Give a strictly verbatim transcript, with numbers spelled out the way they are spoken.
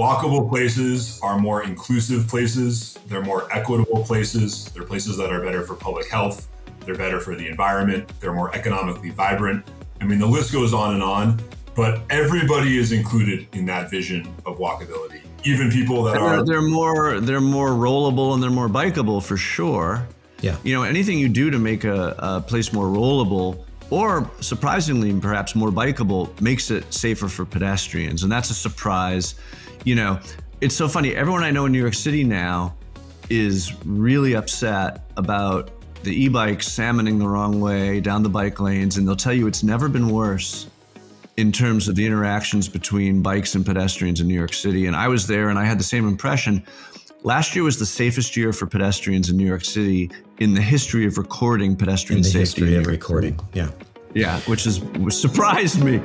Walkable places are more inclusive places. They're more equitable places. They're places that are better for public health. They're better for the environment. They're more economically vibrant. I mean, the list goes on and on, but everybody is included in that vision of walkability. Even people that are they're more they're more rollable and they're more bikeable for sure. Yeah. You know, anything you do to make a, a place more rollable or surprisingly perhaps more bikeable makes it safer for pedestrians, and that's a surprise. You know, it's so funny. Everyone I know in New York City now is really upset about the e-bikes salmoning the wrong way down the bike lanes, and they'll tell you it's never been worse in terms of the interactions between bikes and pedestrians in New York City. And I was there and I had the same impression. Last year was the safest year for pedestrians in New York City in the history of recording pedestrian safety. In the history of recording, yeah. Yeah, which is which surprised me.